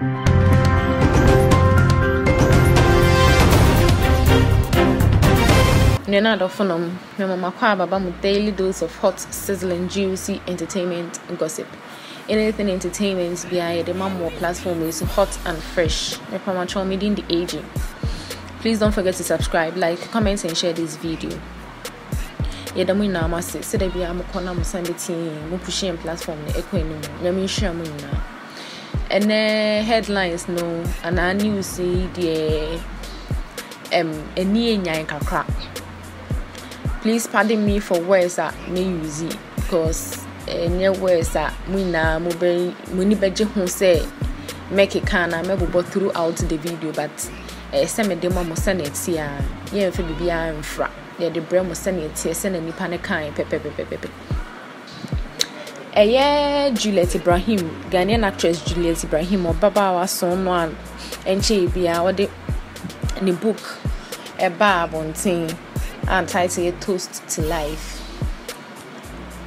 My daily dose of hot, sizzling, juicy entertainment and gossip. Anything entertainment behind the Mammo platform is hot and fresh. Please don't forget to subscribe, like, comment, and share this video. And headlines no, and I knew see the please pardon me for words that may use it because near words that we now move say make it can I go throughout the video but some of them are mosanity yeah for baby I'm fra yeah the brain mosanity send any panic kind pepe yeah Juliet Ibrahim Ghanaian actress Juliet Ibrahim or Baba was someone and she be our the book a bar on thing. And title a toast to life.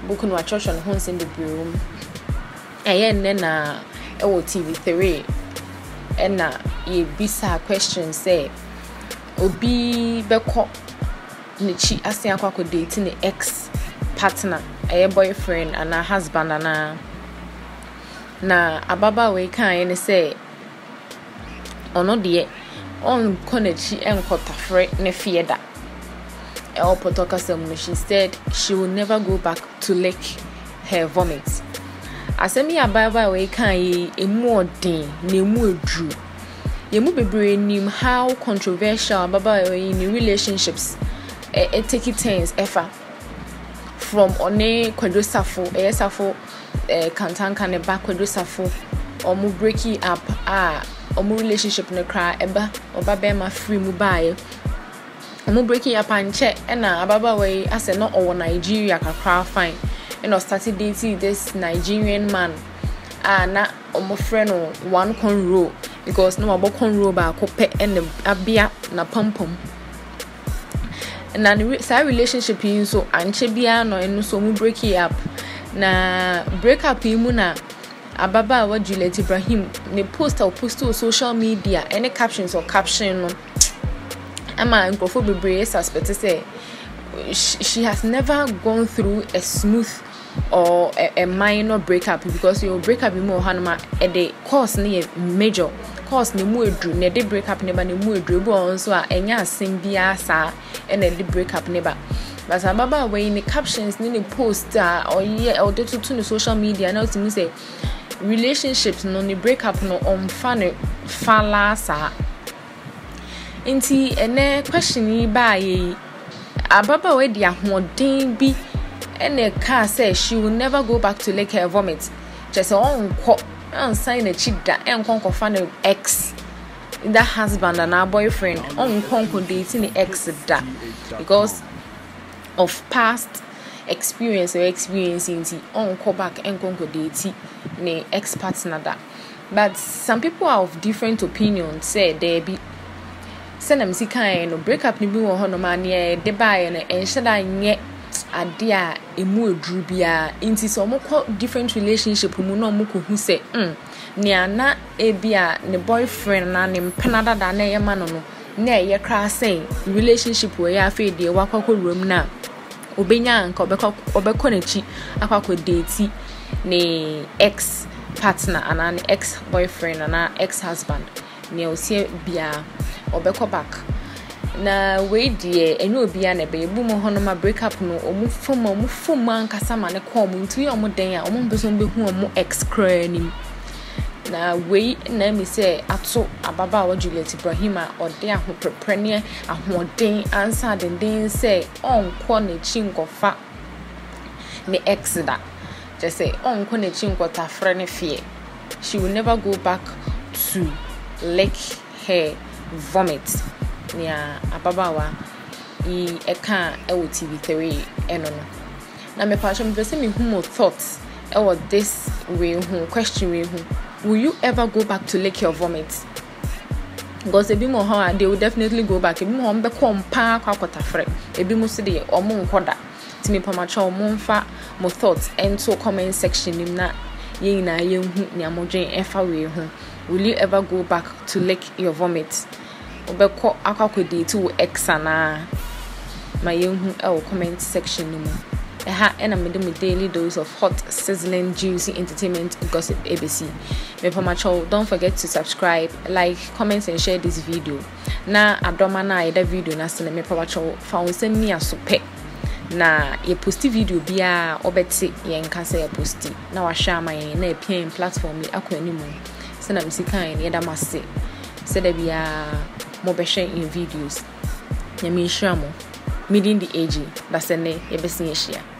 Book no church on homes in the room. And then TV3. And a visa question say, Obi Beko Nichi Asiakwa dating the ex partner, a boyfriend, and a husband, and na Ababa we can say, oh no, dear, on Konechi and Kotafre Nefieda. She said she will never go back to lick her vomit. As a me a Bible way can ye a more day, no more drew. You move be brain how controversial Baba in relationships a take it turns ever from one quadrosafo, a safo, a cantan can a back quadrosafo, or mu breaking up or mu relationship in a cry, eba, or babema free mobile. I'm breaking up and check, and I Ababa way as a not over Nigeria can cry fine. And I started dating this Nigerian man, and I my friend one con row because no about con row by copet and a beer na pom pom. And then side relationship in so and chebiano and so we break it up. Na break up in muna Ababa wa Juliet Ibrahim ne post or post to social media any captions or caption. Emma and Grofobibri suspected say she has never gone through a smooth or a minor breakup because your breakup in more Hanma a day cause near major cause no more drew, ne did break up neighbor, no more drew, so and ya sing biasa and a did break up neighbor. But Ababa way in the captions, in the post or yeah, or to the social media, now to me say relationships no ni breakup no on fan falasa. Inti ene question by Ababa we dia hoden bi ene ka say she will never go back to lick her vomit. Just on ko and sign a chida and konko fan of ex that husband and her boyfriend on konko dating the ex da because of past experience or experiencing the on ko back and konko dating ne ex partner da. But some people are of different opinions say there be Senam si kind or break up nibu or honomania, debye and shada yet a dear emu drubia. Inti so moko different relationship umuno muku who say, Niana ebia, ne boyfriend na ne penada da ne manono, ne ye cra saying, relationship where ya fade de wakako room na. Obenya and Kobeko Obekonechi, Akako deity, ne ex partner and an ex boyfriend and an ex husband. Neo se bia. Obeko back. Na we dear, and you'll be an a baby boom honoma break up no, or move from a move from man Casaman a common to your modern, or Mombison be who are more excraining. Na we name say, Atso Ababa or Juliet Ibrahim or dear who prepreneur, a more day answered and then say, on corny chinko fat ne exida. Just say, on corny chinko ta friend fear. She will never go back to lick her vomit near Ababawa e a can TV3 and on. Now, my passion person me who thoughts or this way who question me who will you ever go back to lick your vomit? Because a bit more hard, they will definitely go back. A bit more become park or cotafre, a bit more city or moon quarter. To me, Pamacho, moon fat, more thoughts, and so comment section in that. Yea, na young near Mojane and far away home. will you ever go back to lick your vomit? Obeko akakode to exana. My young comment section number. And I'm doing daily dose of hot, sizzling, juicy entertainment gossip ABC. Don't forget to subscribe, like, comment, and share this video. Na abdomana ida video na sene me pawacho found send me a super. Na ye posti video biya obeti ye nkase ye posti. Na wa share my na ye pin platform li akwe ni mo. Sena msika ye da masse. Sede biya mo beshe in videos. Ye mi share mo. Meeting the age, that's the name,